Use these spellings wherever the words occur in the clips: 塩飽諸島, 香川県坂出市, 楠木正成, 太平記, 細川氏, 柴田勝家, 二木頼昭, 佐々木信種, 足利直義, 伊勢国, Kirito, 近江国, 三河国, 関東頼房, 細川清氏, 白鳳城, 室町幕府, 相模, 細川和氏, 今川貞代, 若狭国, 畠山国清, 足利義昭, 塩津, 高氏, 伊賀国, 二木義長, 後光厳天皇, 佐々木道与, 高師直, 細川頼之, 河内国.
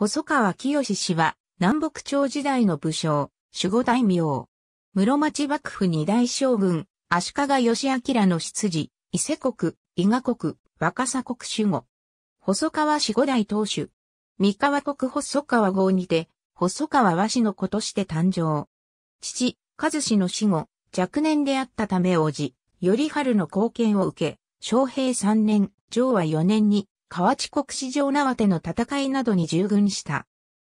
細川清氏は南北朝時代の武将、守護大名。室町幕府二代将軍、足利義昭の執事、伊勢国、伊賀国、若狭国守護。細川氏五代当主。三河国細川郷にて、細川和氏の子として誕生。父、一氏の死後、若年であったため叔父、頼晴の後見を受け、正平3年、昭和4年に、河内国四条縄手の戦いなどに従軍した。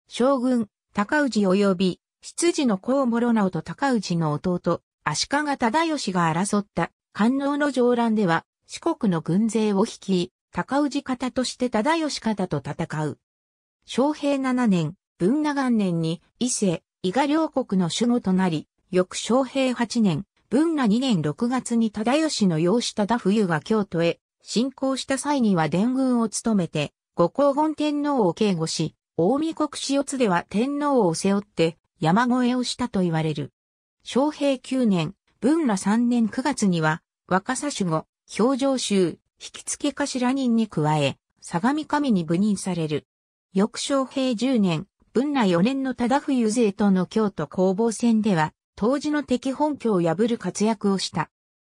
将軍、高氏及び、執事の高師直と高氏の弟、足利直義が争った、関能の上乱では、四国の軍勢を率い、高氏方として直義方と戦う。正平7年、文和元年に伊勢、伊賀両国の守護となり、翌正平8年、文和2年6月に直義の養子忠冬が京都へ侵攻した際には殿軍を務めて、後光厳天皇を警護し、近江国塩津では天皇を背負って山越えをしたと言われる。正平9年、文和3年9月には、若狭守護、評定衆、引付頭任に加え、相模上に部任される。翌正平10年、文和4年の忠冬勢との京都攻防戦では、当時の敵本拠を破る活躍をした。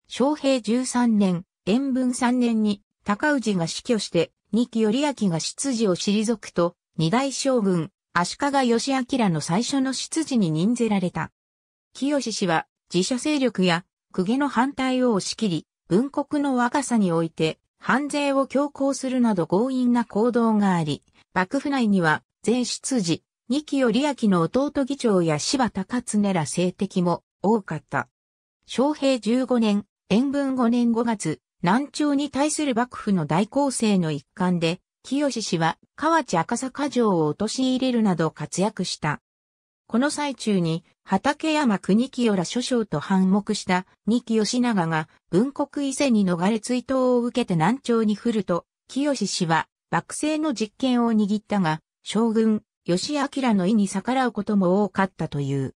正平13年、延文3年に、高氏が死去して、二木頼昭が執事を退くと、二代将軍、足利義昭の最初の執事に任ぜられた。清氏は、自社勢力や、公家の反対を押し切り、文国の若狭において、藩税を強行するなど強引な行動があり、幕府内には、税執事、二木頼昭の弟議長や柴田勝家ら政敵も多かった。正平15年、延文5年5月、南朝に対する幕府の大攻勢の一環で、清氏は河内赤坂城を陥れるなど活躍した。この最中に、畠山国清ら諸将と反目した二木義長が文国伊勢に逃れ追討を受けて南朝に降ると、清氏は、幕政の実権を握ったが、将軍、義昭の意に逆らうことも多かったという。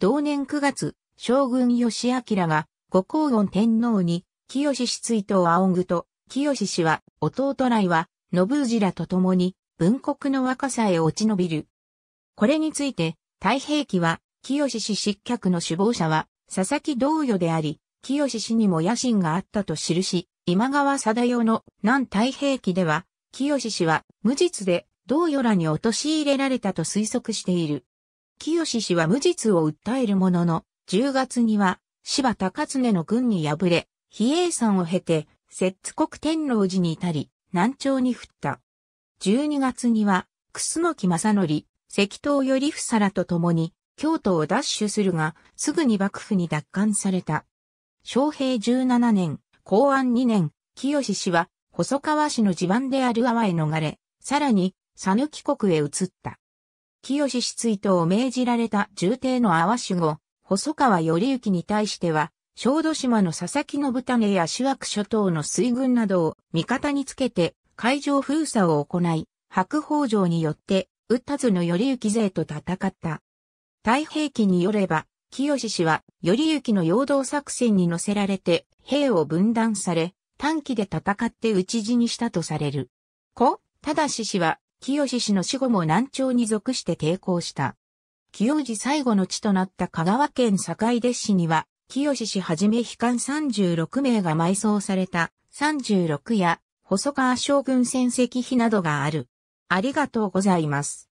同年9月、将軍義昭が後光厳天皇に、清氏追討を仰ぐと、清氏は、弟来は、信氏らと共に、文国の若狭へ落ち延びる。これについて、太平記は、清氏失脚の首謀者は、佐々木道与であり、清氏にも野心があったと記し、今川貞代の南太平記では、清氏は無実で道与らに陥れられたと推測している。清氏は無実を訴えるものの、10月には柴田勝家の軍に敗れ、比叡山を経て、摂津国天王寺に至り、南朝に降った。12月には、楠木正成、関東頼房らと共に、京都を奪取するが、すぐに幕府に奪還された。正平17年、弘安2年、清氏は、細川氏の地盤である阿波へ逃れ、さらに、讃岐国へ移った。清氏追討を命じられた重帝の阿波守護、細川頼之に対しては、小豆島の佐々木信種や塩飽諸島の水軍などを味方につけて、海上封鎖を行い、白鳳城によって、宇多津の頼之勢と戦った。太平記によれば、清氏は、頼之の陽動作戦に乗せられて、兵を分断され、短期で戦って討ち死にしたとされる。故・忠氏は、清氏の死後も南朝に属して抵抗した。清治最後の地となった香川県坂出市には、清氏はじめ被官36名が埋葬された36や、細川将軍戦績碑などがある。ありがとうございます。